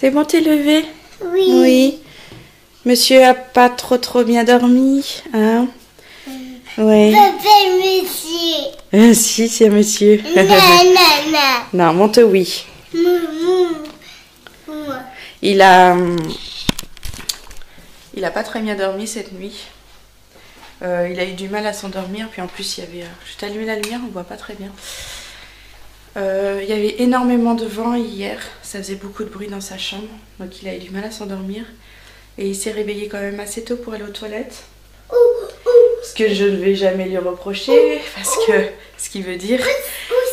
C'est bon, t'es levée? Oui. Oui. Monsieur a pas trop bien dormi, hein? Ouais. Papa, monsieur. Si, c'est monsieur. Non, non, non. Non, monte, oui. Il a pas très bien dormi cette nuit. Il a eu du mal à s'endormir, puis en plus il y avait... je t'allume la lumière, on voit pas très bien. Il y avait énormément de vent hier, ça faisait beaucoup de bruit dans sa chambre, donc il a eu du mal à s'endormir. Et il s'est réveillé quand même assez tôt pour aller aux toilettes. Ce que je ne vais jamais lui reprocher, parce que ce qui veut dire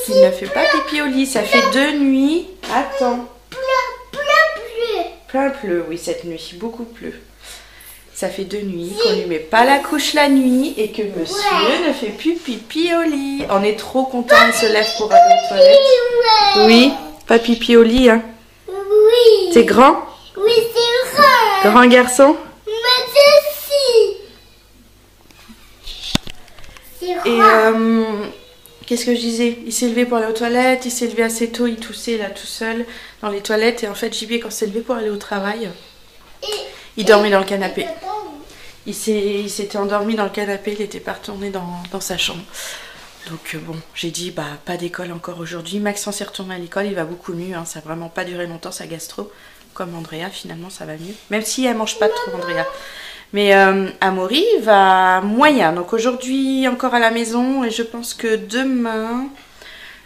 qu'il ne fait pas pipi au lit. Ça fait deux nuits. Attends. Plein pleu, oui, cette nuit, beaucoup pleu. Ça fait deux nuits qu'on lui met pas la couche la nuit et que monsieur ne fait plus pipi au lit. On est trop contents, il se lève pour aller aux toilettes. Oui, pas pipi au lit, hein. Oui. C'est grand? Oui, c'est grand. Grand garçon? Et qu'est-ce que je disais? Il s'est levé pour aller aux toilettes, il s'est levé assez tôt, il toussait là tout seul dans les toilettes. Et en fait, JB, quand il s'est levé pour aller au travail, il dormait dans le canapé. Il s'était endormi dans le canapé, il n'était pas retourné dans sa chambre. Donc bon, j'ai dit, bah pas d'école encore aujourd'hui. Maxence est retourné à l'école, il va beaucoup mieux, hein. Ça n'a vraiment pas duré longtemps, sa gastro. Comme Andrea, finalement, ça va mieux. Même si elle ne mange pas trop, Andrea. Mais Amaury va moyen, donc aujourd'hui encore à la maison et je pense que demain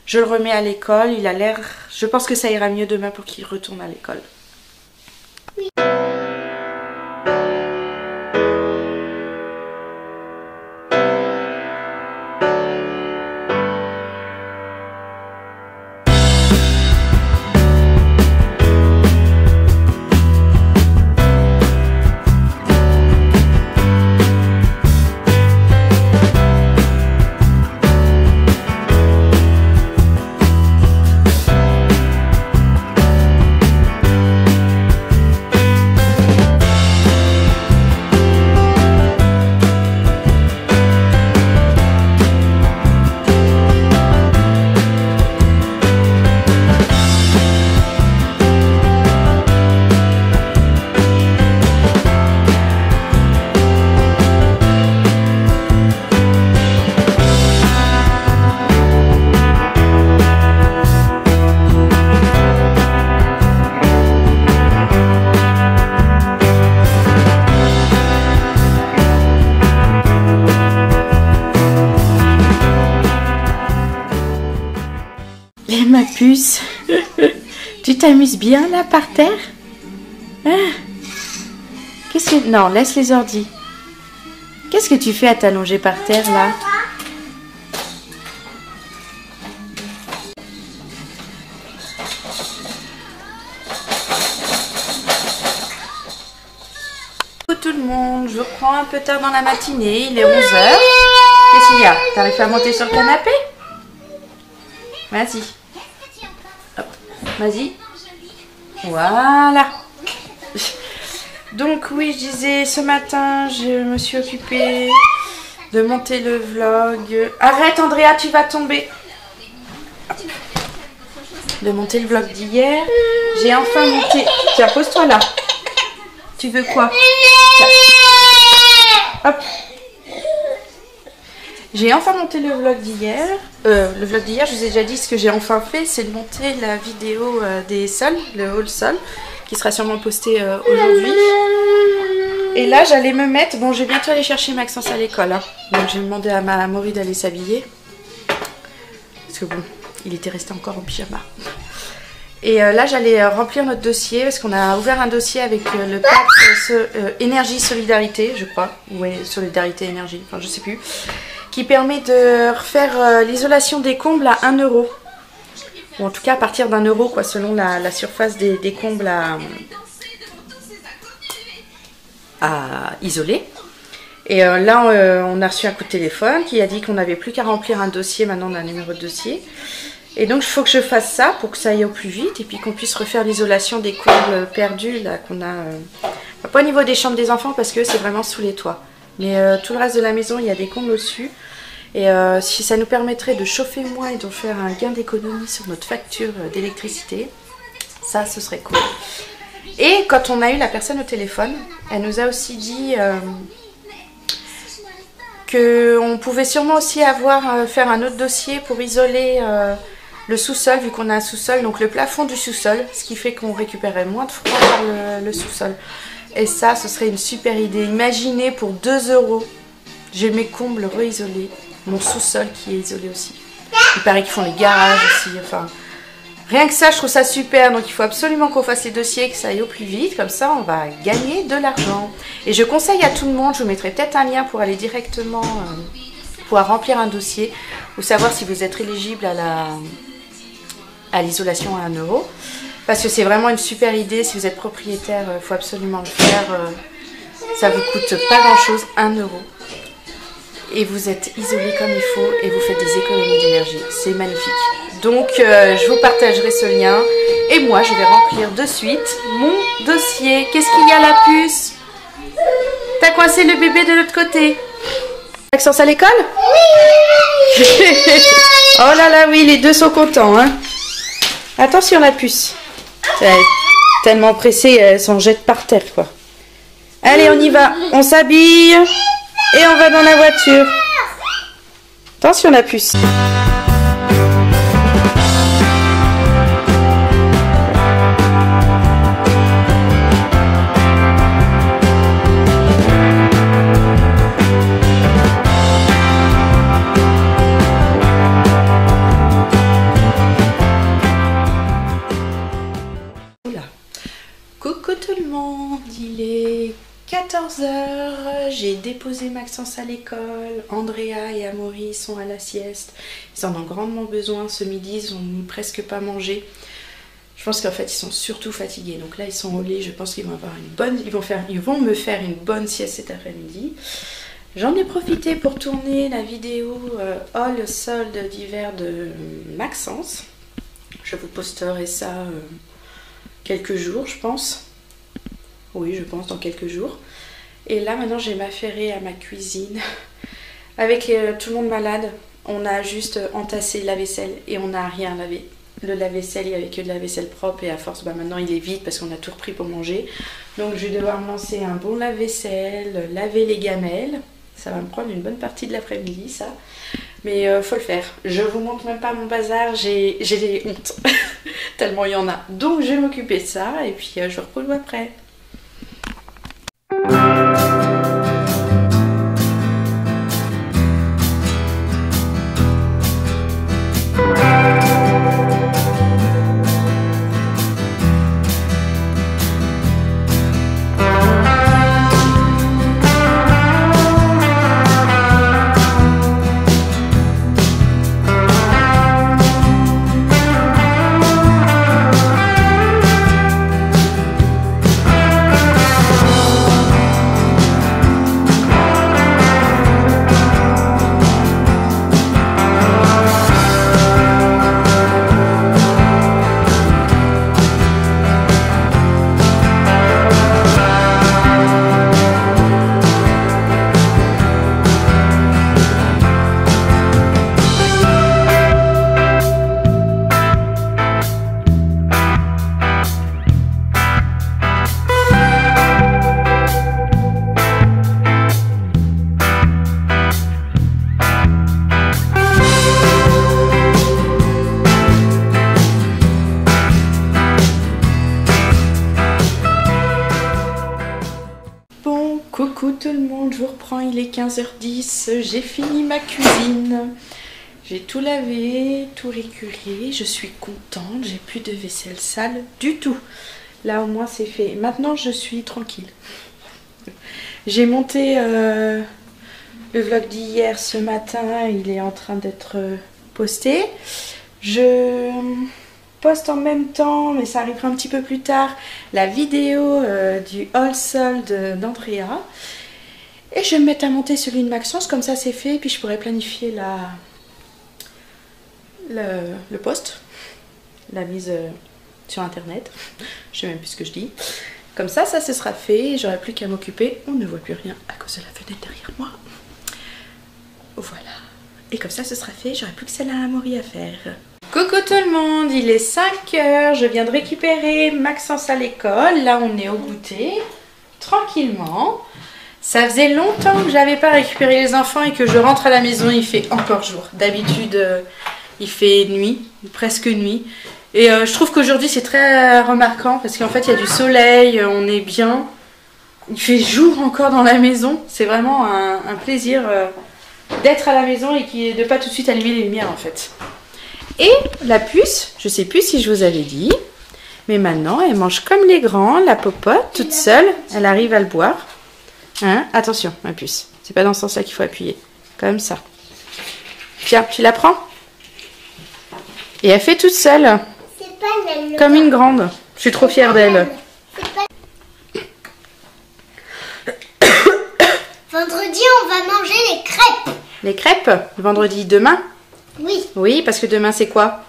je le remets à l'école, il a l'air, je pense que ça ira mieux demain pour qu'il retourne à l'école. Oui. Et ma puce, tu t'amuses bien là par terre? Hein? Qu'est-ce que... Non, laisse les ordi. Qu'est-ce que tu fais à t'allonger par terre là? Bonjour tout le monde, je reprends un peu tard dans la matinée, il est 11h. Qu'est-ce qu'il y a? T'arrives à monter sur le canapé? Vas-y. Vas-y. Voilà. Donc oui, je disais, ce matin, je me suis occupée de monter le vlog. Arrête, Andrea, tu vas tomber. De monter le vlog d'hier. J'ai enfin monté... Tiens, pose-toi là. Tu veux quoi? Hop. J'ai enfin monté le vlog d'hier. Le vlog d'hier, je vous ai déjà dit ce que j'ai enfin fait, c'est de monter la vidéo des sols, le haul sol, qui sera sûrement posté aujourd'hui. Et là, j'allais me mettre... Bon, je vais bientôt aller chercher Maxence à l'école. Hein. Donc, j'ai demandé à ma Amaury d'aller s'habiller. Parce que bon, il était resté encore en pyjama. Et là, j'allais remplir notre dossier, parce qu'on a ouvert un dossier avec le pacte énergie solidarité, je crois. Ou solidarité énergie, enfin, je sais plus. Qui permet de refaire l'isolation des combles à 1 euro. Ou en tout cas à partir d'un euro, quoi, selon la surface des combles à isoler. Et là, on a reçu un coup de téléphone qui a dit qu'on n'avait plus qu'à remplir un dossier, maintenant on a un numéro de dossier. Et donc, il faut que je fasse ça pour que ça aille au plus vite et puis qu'on puisse refaire l'isolation des combles perdus, là, qu'on a... Pas au niveau des chambres des enfants, parce que c'est vraiment sous les toits. Mais tout le reste de la maison, il y a des combles au-dessus. Et si ça nous permettrait de chauffer moins et de faire un gain d'économie sur notre facture d'électricité, ça, ce serait cool. Et quand on a eu la personne au téléphone, elle nous a aussi dit qu'on pouvait sûrement aussi faire un autre dossier pour isoler le sous-sol, vu qu'on a un sous-sol, donc le plafond du sous-sol, ce qui fait qu'on récupérait moins de froid par le sous-sol. Et ça, ce serait une super idée. Imaginez, pour 2 €, j'ai mes combles réisolés, mon sous-sol qui est isolé aussi. Il paraît qu'ils font les garages aussi, enfin... Rien que ça, je trouve ça super, donc il faut absolument qu'on fasse les dossiers, que ça aille au plus vite, comme ça on va gagner de l'argent. Et je conseille à tout le monde, je vous mettrai peut-être un lien pour aller directement, pour remplir un dossier, ou savoir si vous êtes éligible à l'isolation à 1 €. Parce que c'est vraiment une super idée, si vous êtes propriétaire, il faut absolument le faire, ça vous coûte pas grand-chose, 1 €. Et vous êtes isolé comme il faut et vous faites des économies d'énergie, c'est magnifique. Donc je vous partagerai ce lien et moi je vais remplir de suite mon dossier. Qu'est-ce qu'il y a, la puce? T'as coincé le bébé de l'autre côté. Maxence à l'école? Oui. Oh là là, oui, les deux sont contents, hein. Attention la puce. Elle est tellement pressée, elle s'en jette par terre, quoi. Allez, on y va, on s'habille et on va dans la voiture. Attention la puce. J'ai déposé Maxence à l'école, Andrea et Amaury sont à la sieste, ils en ont grandement besoin, ce midi ils n'ont presque pas mangé, je pense qu'en fait ils sont surtout fatigués, donc là ils sont au lit, je pense qu'ils vont avoir une bonne, ils vont me faire une bonne sieste cet après-midi. J'en ai profité pour tourner la vidéo haul solde d'hiver de Maxence, je vous posterai ça quelques jours je pense, oui je pense dans quelques jours. Et là maintenant j'ai m'affairé à ma cuisine avec tout le monde malade, on a juste entassé la vaisselle et on n'a rien lavé. Le lave-vaisselle, il n'y avait que de la vaisselle propre et à force maintenant il est vide parce qu'on a tout repris pour manger. Donc je vais devoir me lancer un bon lave-vaisselle, laver les gamelles, ça va me prendre une bonne partie de l'après-midi ça. Mais faut le faire, je vous montre même pas mon bazar, j'ai des hontes, tellement il y en a. Donc je vais m'occuper de ça et puis je vous retrouve après. Tout le monde, je vous reprends, il est 15 h 10, j'ai fini ma cuisine, j'ai tout lavé, tout récuré, je suis contente, j'ai plus de vaisselle sale du tout, là au moins c'est fait, maintenant je suis tranquille. J'ai monté le vlog d'hier ce matin, il est en train d'être posté, je poste en même temps, mais ça arrivera un petit peu plus tard, la vidéo du haul solde d'Andrea. Et je vais me mettre à monter celui de Maxence, comme ça c'est fait, et puis je pourrais planifier le post, la mise sur internet, je sais même plus ce que je dis. Comme ça, ça ce sera fait, j'aurai plus qu'à m'occuper, on ne voit plus rien à cause de la fenêtre derrière moi. Voilà, et comme ça ce sera fait, j'aurai plus que celle à Amaury à faire. Coucou tout le monde, il est 5 h, je viens de récupérer Maxence à l'école. Là on est au goûter, tranquillement. Ça faisait longtemps que j'avais pas récupéré les enfants et que je rentre à la maison, il fait encore jour. D'habitude il fait nuit, presque nuit. Et je trouve qu'aujourd'hui c'est très remarquant parce qu'en fait il y a du soleil, on est bien. Il fait jour encore dans la maison, c'est vraiment un plaisir d'être à la maison et de pas tout de suite allumer les lumières en fait. Et la puce, je sais plus si je vous avais dit, mais maintenant elle mange comme les grands, la popote toute seule, elle arrive à le boire. Hein? Attention ma puce, c'est pas dans ce sens-là qu'il faut appuyer, comme ça. Tiens, tu la prends? Et elle fait toute seule, comme une grande. Je suis trop fière d'elle. Vendredi, on va manger les crêpes. Les crêpes? Vendredi demain? Oui. Oui, parce que demain c'est quoi?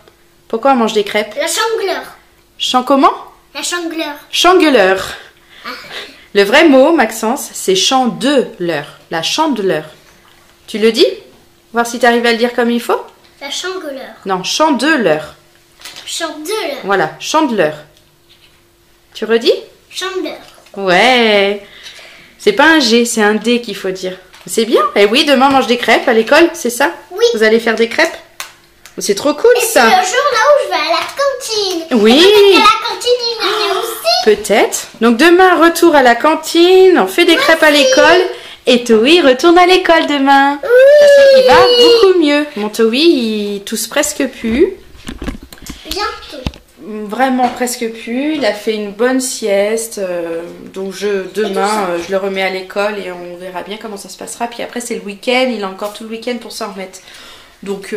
Pourquoi on mange des crêpes? La chandeleur. Comment? La chandeleur. Chandeleur. Ah. Le vrai mot, Maxence, c'est chandeleur. La chandeleur. Tu le dis? Voir si tu arrives à le dire comme il faut. La chandeleur. Non, chandeleur. Chandeleur. Voilà, chandeleur. Tu redis? Chandeleur. Ouais. C'est pas un G, c'est un D qu'il faut dire. C'est bien. Et oui, demain on mange des crêpes à l'école, c'est ça? Oui. Vous allez faire des crêpes? C'est trop cool. Et ça. C'est le jour là où je vais à la cantine. Oui. Peut-être qu'à la cantine il y en a aussi. Peut-être. Donc demain, retour à la cantine, on fait des crêpes à l'école. Et Toei retourne à l'école demain. Oui. Parce qu'il va beaucoup mieux. Mon Toei, il tousse presque plus. Bientôt. Vraiment presque plus. Il a fait une bonne sieste. Donc demain, je le remets à l'école et on verra bien comment ça se passera. Puis après, c'est le week-end. Il a encore tout le week-end pour s'en remettre. Donc,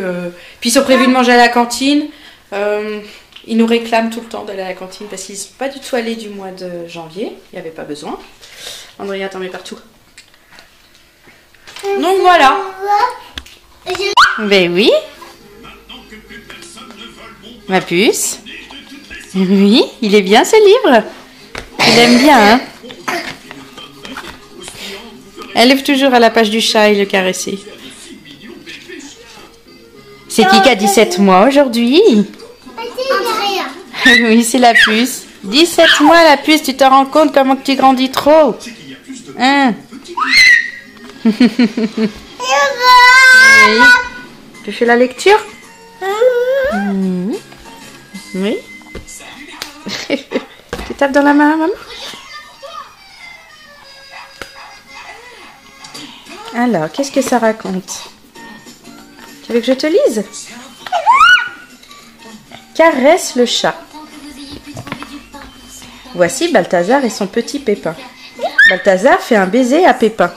puis ils ont prévu de manger à la cantine. Ils nous réclament tout le temps d'aller à la cantine parce qu'ils ne sont pas du tout allés du mois de janvier. Il n'y avait pas besoin. Andrea t'en met partout. Donc voilà. Ben oui. Ma puce. Oui, il est bien ce livre. Tu l'aimes bien, hein? Elle lève toujours à la page du chat et le caresser. C'est qui a 17 mois aujourd'hui? Oui, c'est la puce. 17 mois la puce, tu te rends compte comment tu grandis trop. Hein? Oui. Tu fais la lecture? Mmh. Oui. Tu tapes dans la main à maman? Alors, qu'est-ce que ça raconte? Tu veux que je te lise? Caresse le chat. Voici Balthazar et son petit Pépin. Balthazar fait un baiser à Pépin.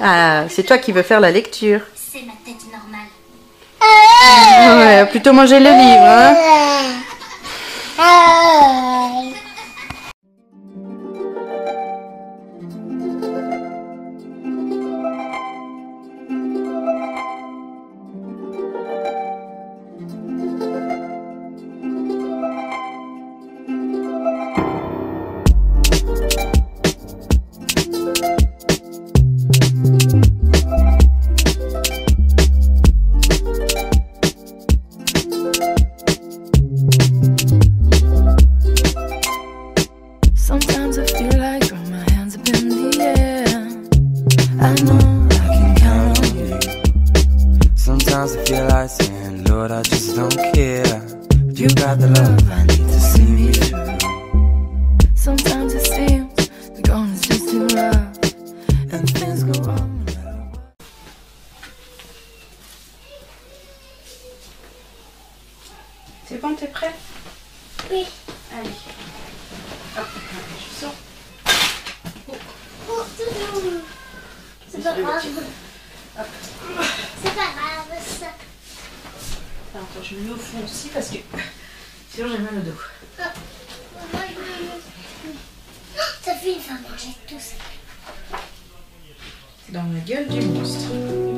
Ah, c'est toi qui veux faire la lecture. C'est ma tête normale. Ouais, plutôt manger le livre, hein. C'est bon, t'es prêt? Oui. Allez. Hop, je sors. C'est pas grave. Hop. C'est pas grave, ça. Attends, je me mets au fond aussi parce que sinon j'ai mal au dos. Oh. Moi, je me... oh, t'as vu, il va manger tout ça. Dans la gueule du monstre.